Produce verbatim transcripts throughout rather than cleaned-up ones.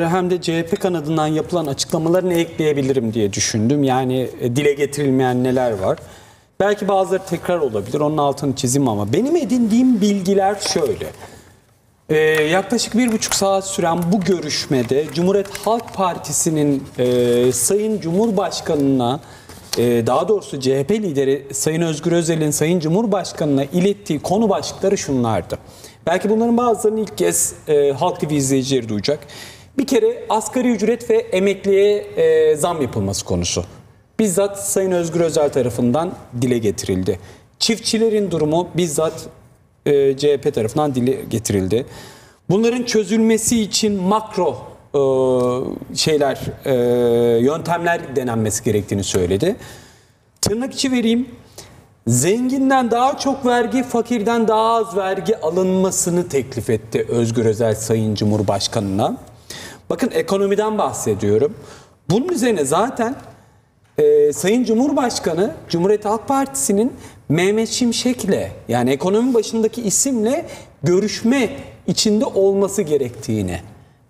hem de C H P kanadından yapılan açıklamalarını ekleyebilirim diye düşündüm. Yani dile getirilmeyen neler var. Belki bazıları tekrar olabilir. Onun altını çizeyim ama benim edindiğim bilgiler şöyle. Ee, yaklaşık bir buçuk saat süren bu görüşmede Cumhuriyet Halk Partisi'nin e, Sayın Cumhurbaşkanı'na e, daha doğrusu C H P lideri Sayın Özgür Özel'in Sayın Cumhurbaşkanı'na ilettiği konu başlıkları şunlardı. Belki bunların bazılarını ilk kez e, Halk T V izleyicileri duyacak. Bir kere asgari ücret ve emekliye e, zam yapılması konusu. Bizzat Sayın Özgür Özel tarafından dile getirildi. Çiftçilerin durumu bizzat e, C H P tarafından dile getirildi. Bunların çözülmesi için makro e, şeyler, e, yöntemler denenmesi gerektiğini söyledi. Tırnak içi vereyim. Zenginden daha çok vergi, fakirden daha az vergi alınmasını teklif etti Özgür Özel Sayın Cumhurbaşkanı'na. Bakın ekonomiden bahsediyorum. Bunun üzerine zaten e, Sayın Cumhurbaşkanı Cumhuriyet Halk Partisi'nin Mehmet Şimşek'le, yani ekonomi başındaki isimle görüşme içinde olması gerektiğini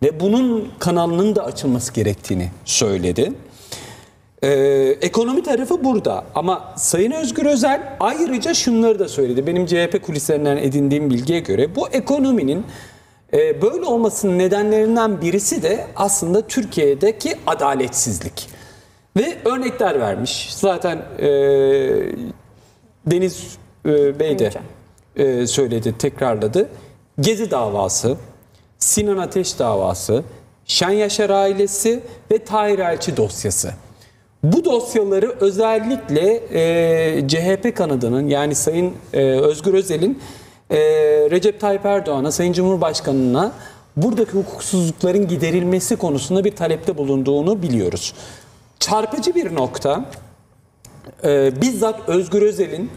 ve bunun kanalının da açılması gerektiğini söyledi. E, ekonomi tarafı burada ama Sayın Özgür Özel ayrıca şunları da söyledi. Benim C H P kulislerinden edindiğim bilgiye göre bu ekonominin böyle olmasının nedenlerinden birisi de aslında Türkiye'deki adaletsizlik. Ve örnekler vermiş. Zaten e, Deniz e, Bey de e, söyledi, tekrarladı. Gezi davası, Sinan Ateş davası, Şenyaşar ailesi ve Tahir Elçi dosyası. Bu dosyaları özellikle e, C H P kanadının, yani Sayın e, Özgür Özel'in Ee, Recep Tayyip Erdoğan'a, Sayın Cumhurbaşkanı'na buradaki hukuksuzlukların giderilmesi konusunda bir talepte bulunduğunu biliyoruz. Çarpıcı bir nokta, e, bizzat Özgür Özel'in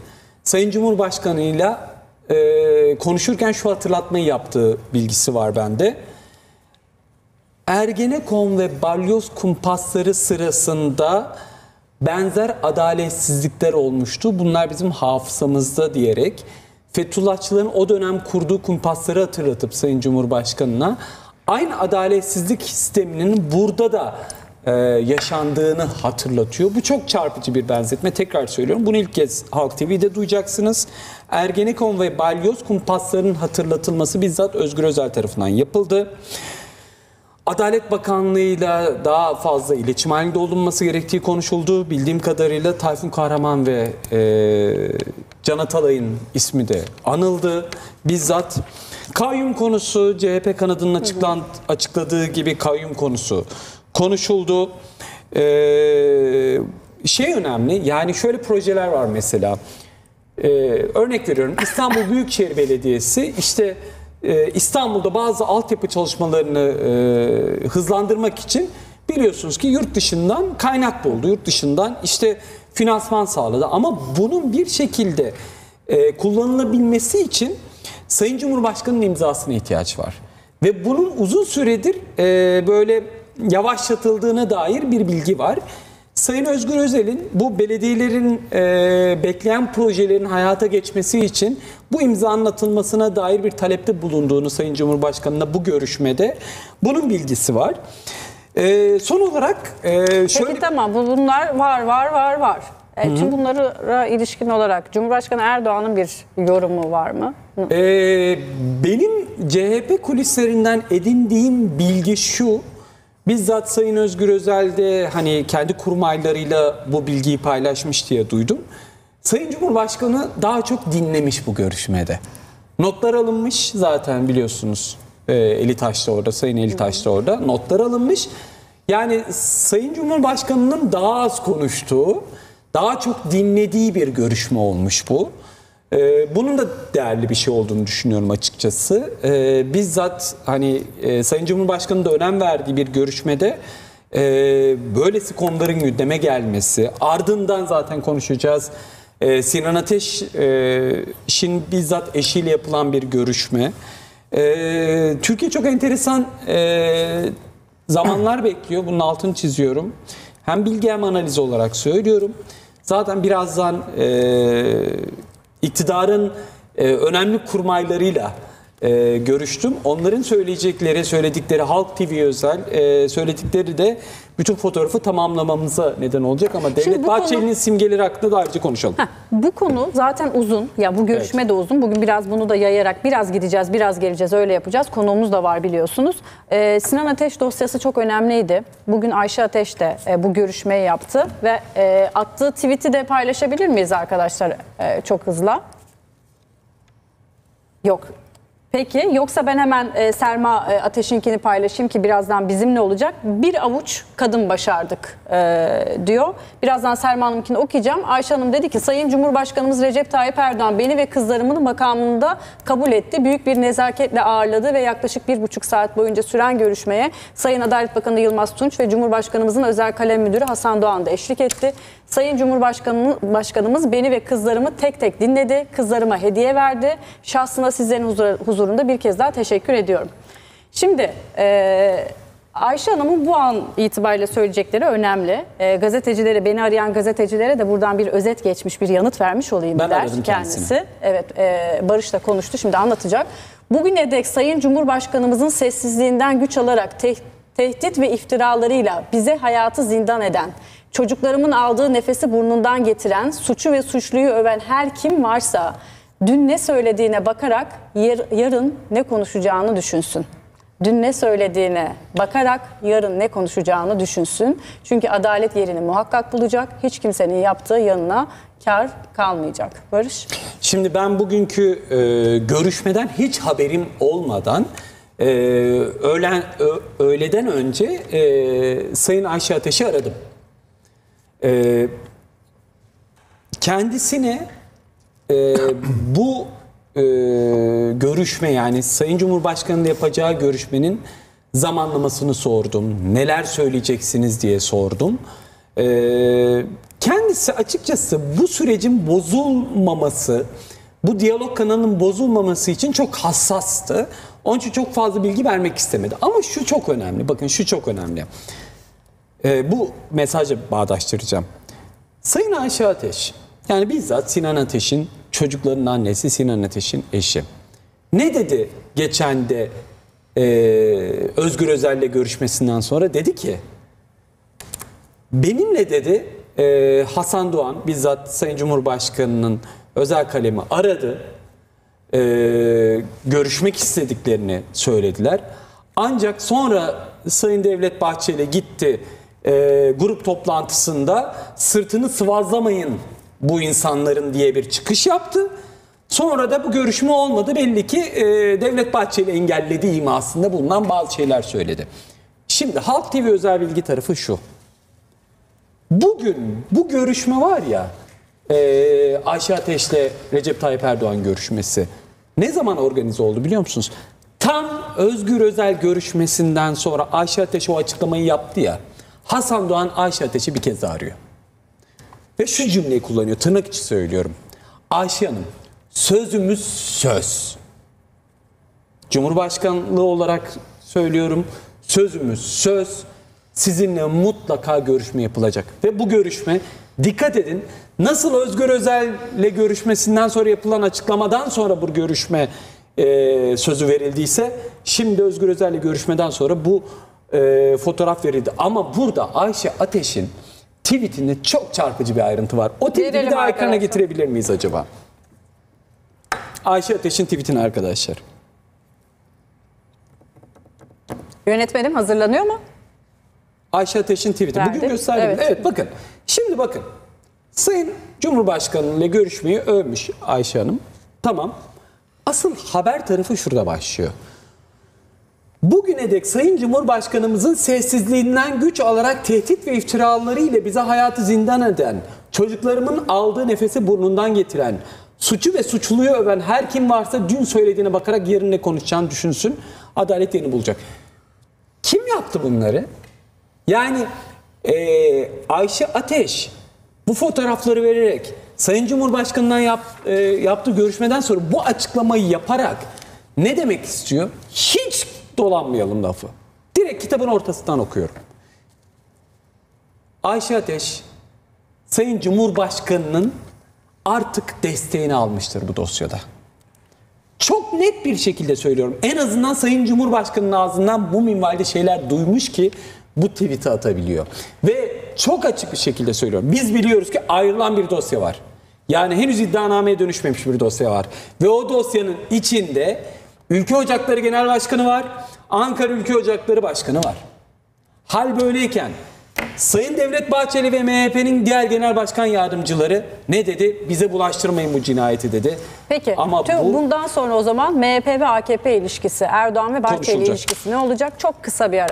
Sayın Cumhurbaşkanı'yla e, konuşurken şu hatırlatmayı yaptığı bilgisi var bende. Ergenekon ve balyoz kumpasları sırasında benzer adaletsizlikler olmuştu. Bunlar bizim hafızamızda diyerek Fethullahçıların o dönem kurduğu kumpasları hatırlatıp Sayın Cumhurbaşkanı'na aynı adaletsizlik sisteminin burada da e, yaşandığını hatırlatıyor. Bu çok çarpıcı bir benzetme. Tekrar söylüyorum. Bunu ilk kez Halk T V'de duyacaksınız. Ergenekon ve balyoz kumpaslarının hatırlatılması bizzat Özgür Özel tarafından yapıldı. Adalet Bakanlığı'yla daha fazla iletişim halinde olunması gerektiği konuşuldu. Bildiğim kadarıyla Tayfun Kahraman ve e, Can Atalay'ın ismi de anıldı. Bizzat kayyum konusu, C H P kanadının açıklan, açıkladığı gibi kayyum konusu konuşuldu. Ee, şey önemli, yani şöyle projeler var mesela. Ee, örnek veriyorum, İstanbul Büyükşehir Belediyesi işte e, İstanbul'da bazı altyapı çalışmalarını e, hızlandırmak için biliyorsunuz ki yurt dışından kaynak buldu, yurt dışından işte finansman sağladı. Ama bunun bir şekilde e, kullanılabilmesi için Sayın Cumhurbaşkanı'nın imzasına ihtiyaç var. Ve bunun uzun süredir e, böyle yavaşlatıldığına dair bir bilgi var. Sayın Özgür Özel'in bu belediyelerin e, bekleyen projelerin hayata geçmesi için bu imzanın atılmasına dair bir talepte bulunduğunu Sayın Cumhurbaşkanı'na bu görüşmede bunun bilgisi var. Ee, son olarak e, şöyle... Peki, tamam, bunlar var var var var. E, tüm bunlara ilişkin olarak Cumhurbaşkanı Erdoğan'ın bir yorumu var mı? Ee, benim C H P kulislerinden edindiğim bilgi şu. Bizzat Sayın Özgür Özel de hani kendi kurmaylarıyla bu bilgiyi paylaşmış diye duydum. Sayın Cumhurbaşkanı daha çok dinlemiş bu görüşmede. Notlar alınmış zaten, biliyorsunuz. Elitaş da orada, Sayın Elitaş da orada. Notlar alınmış. Yani Sayın Cumhurbaşkanı'nın daha az konuştuğu, daha çok dinlediği bir görüşme olmuş bu. Bunun da değerli bir şey olduğunu düşünüyorum açıkçası. Bizzat hani Sayın Cumhurbaşkanı'nın da önem verdiği bir görüşmede böylesi konuların gündeme gelmesi, ardından zaten konuşacağız Sinan Ateş'in bizzat eşiyle yapılan bir görüşme. Ee, Türkiye çok enteresan e, zamanlar bekliyor. Bunun altını çiziyorum. Hem bilgi hem analiz olarak söylüyorum. Zaten birazdan e, iktidarın e, önemli kurmaylarıyla e, görüştüm. Onların söyleyecekleri, söyledikleri Halk T V özel e, söyledikleri de bütün fotoğrafı tamamlamamıza neden olacak ama Devlet Bahçeli'nin konu... simgeleri hakkında da ayrıca konuşalım. Heh, bu konu zaten uzun. Ya bu görüşme evet. de uzun. Bugün biraz bunu da yayarak biraz gideceğiz, biraz geleceğiz, öyle yapacağız. Konuğumuz da var biliyorsunuz. Ee, Sinan Ateş dosyası çok önemliydi. Bugün Ayşe Ateş de e, bu görüşmeyi yaptı ve e, attığı tweet'i de paylaşabilir miyiz arkadaşlar e, çok hızla? Yok. Peki, yoksa ben hemen e, Serma e, Ateş'inkini paylaşayım ki birazdan bizimle olacak. Bir avuç kadın başardık e, diyor. Birazdan Serma Hanım'ınkini okuyacağım. Ayşe Hanım dedi ki, Sayın Cumhurbaşkanımız Recep Tayyip Erdoğan beni ve kızlarımın makamında kabul etti. Büyük bir nezaketle ağırladı ve yaklaşık bir buçuk saat boyunca süren görüşmeye Sayın Adalet Bakanı Yılmaz Tunç ve Cumhurbaşkanımızın özel kalem müdürü Hasan Doğan da eşlik etti. Sayın Cumhurbaşkanımız beni ve kızlarımı tek tek dinledi. Kızlarıma hediye verdi. Şahsına sizlerin huzur huzurunda bir kez daha teşekkür ediyorum. Şimdi e, Ayşe Hanım'ın bu an itibariyle söyleyecekleri önemli. E, gazetecilere, beni arayan gazetecilere de buradan bir özet geçmiş, bir yanıt vermiş olayım ben der kendisi. Kendisini. Evet, e, Barış'la konuştu, şimdi anlatacak. Bugüne dek Sayın Cumhurbaşkanımızın sessizliğinden güç alarak te tehdit ve iftiralarıyla bize hayatı zindan eden, çocuklarımın aldığı nefesi burnundan getiren, suçu ve suçluyu öven her kim varsa dün ne söylediğine bakarak yar, yarın ne konuşacağını düşünsün. Dün ne söylediğine bakarak yarın ne konuşacağını düşünsün. Çünkü adalet yerini muhakkak bulacak. Hiç kimsenin yaptığı yanına kar kalmayacak. Barış? Şimdi ben bugünkü e, görüşmeden hiç haberim olmadan e, öğlen, ö, öğleden önce e, Sayın Ayşe Ateş'i aradım. E, kendisine... Ee, bu e, görüşme, yani Sayın Cumhurbaşkanı'nın yapacağı görüşmenin zamanlamasını sordum. Neler söyleyeceksiniz diye sordum. Ee, kendisi açıkçası bu sürecin bozulmaması, bu diyalog kanalının bozulmaması için çok hassastı. Onun için çok fazla bilgi vermek istemedi. Ama şu çok önemli. Bakın şu çok önemli. Ee, bu mesajla bağdaştıracağım. Sayın Ayşe Ateş, yani bizzat Sinan Ateş'in çocukların annesi, Sinan Ateş'in eşi. Ne dedi geçen de e, Özgür Özel'le görüşmesinden sonra? Dedi ki, benimle dedi e, Hasan Doğan, bizzat Sayın Cumhurbaşkanı'nın özel kalemi aradı. E, görüşmek istediklerini söylediler. Ancak sonra Sayın Devlet Bahçeli gitti e, grup toplantısında sırtını sıvazlamayın bu insanların diye bir çıkış yaptı. Sonra da bu görüşme olmadı. Belli ki e, Devlet Bahçeli engelledi imasında bulunan bazı şeyler söyledi. Şimdi Halk T V özel bilgi tarafı şu. Bugün bu görüşme var ya, e, Ayşe Ateş'le Recep Tayyip Erdoğan görüşmesi. Ne zaman organize oldu biliyor musunuz? Tam Özgür Özel görüşmesinden sonra Ayşe Ateş o açıklamayı yaptı ya. Hasan Doğan Ayşe Ateş'i bir kez arıyor. Ve şu cümleyi kullanıyor, tırnak içi söylüyorum. Ayşe Hanım, sözümüz söz. Cumhurbaşkanlığı olarak söylüyorum, sözümüz söz. Sizinle mutlaka görüşme yapılacak. Ve bu görüşme, dikkat edin, nasıl Özgür Özel'le görüşmesinden sonra yapılan açıklamadan sonra bu görüşme e, sözü verildiyse, şimdi Özgür Özel'le görüşmeden sonra bu e, fotoğraf verildi. Ama burada Ayşe Ateş'in tweetinde çok çarpıcı bir ayrıntı var. O tweet'i bir daha ekrana getirebilir miyiz acaba? Ayşe Ateş'in tweetini arkadaşlar. Yönetmenim hazırlanıyor mu? Ayşe Ateş'in tweet'i. Bugün gösterdim. Evet. evet bakın. Şimdi bakın. Sayın Cumhurbaşkanı'yla görüşmeyi övmüş Ayşe Hanım. Tamam. Asıl haber tarafı şurada başlıyor. Bugüne dek Sayın Cumhurbaşkanımızın sessizliğinden güç alarak tehdit ve iftiralarıyla bize hayatı zindan eden, çocuklarımın aldığı nefesi burnundan getiren, suçu ve suçluyu öven her kim varsa dün söylediğine bakarak yarın ne konuşacağını düşünsün, adalet yerini bulacak. Kim yaptı bunları? Yani ee, Ayşe Ateş bu fotoğrafları vererek, Sayın Cumhurbaşkanı'ndan yap, e, yaptığı görüşmeden sonra bu açıklamayı yaparak ne demek istiyor? Hiç dolanmayalım lafı. Direkt kitabın ortasından okuyorum. Ayşe Ateş, Sayın Cumhurbaşkanı'nın artık desteğini almıştır bu dosyada. Çok net bir şekilde söylüyorum. En azından Sayın Cumhurbaşkanı'nın ağzından bu minvalde şeyler duymuş ki bu tweet'i atabiliyor. Ve çok açık bir şekilde söylüyorum. Biz biliyoruz ki ayrılan bir dosya var. Yani henüz iddianameye dönüşmemiş bir dosya var. Ve o dosyanın içinde Ülkü Ocakları Genel Başkanı var. Ankara Ülkü Ocakları Başkanı var. Hal böyleyken Sayın Devlet Bahçeli ve M H P'nin diğer genel başkan yardımcıları ne dedi? Bize bulaştırmayın bu cinayeti dedi. Peki ama tüm bu, bundan sonra o zaman M H P ve A K P ilişkisi, Erdoğan ve Bahçeli ilişkisi ne olacak? Çok kısa bir ara.